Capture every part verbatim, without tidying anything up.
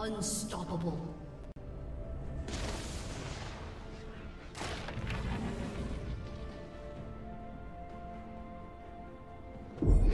Unstoppable. You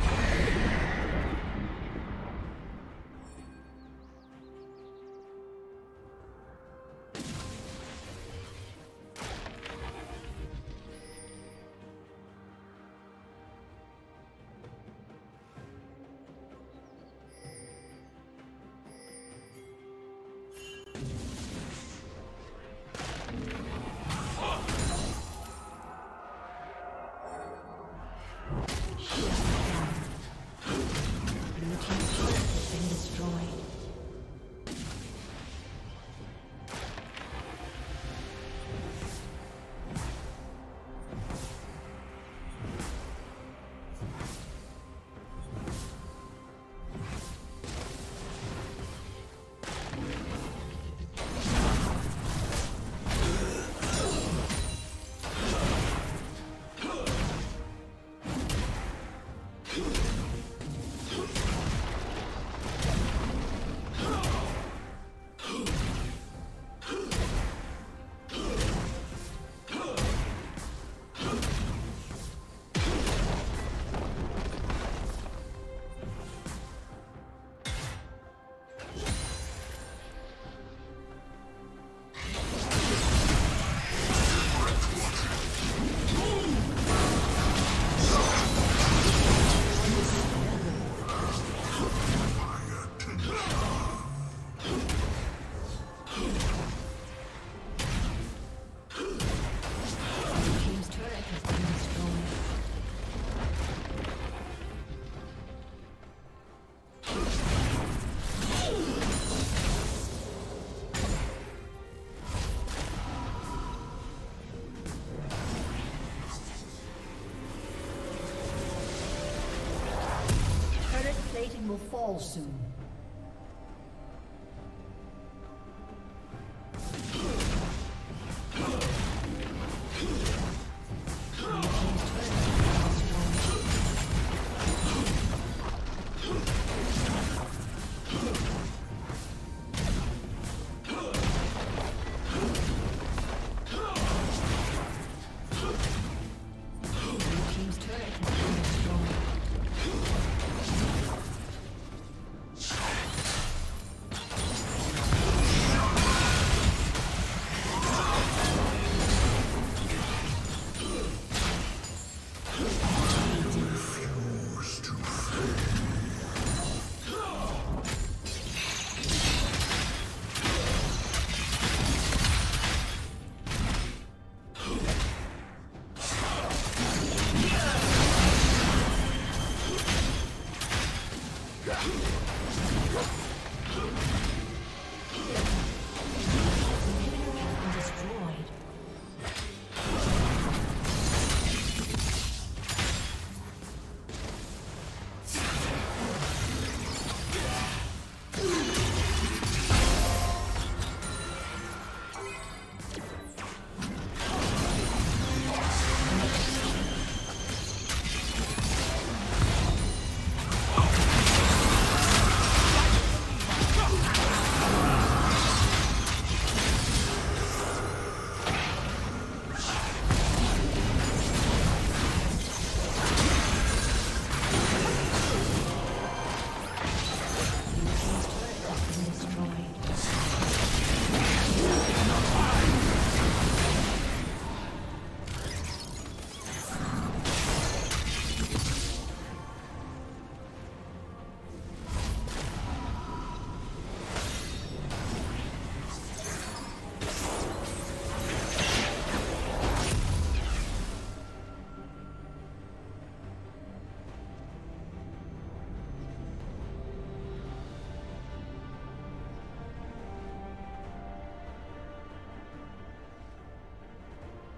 rating will fall soon.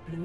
Blue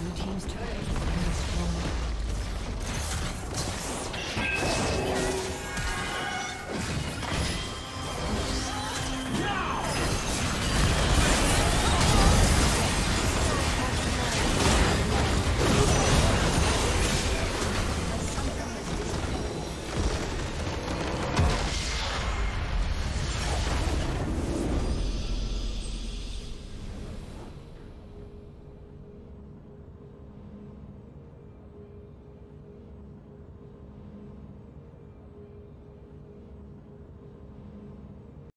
Blue team's turret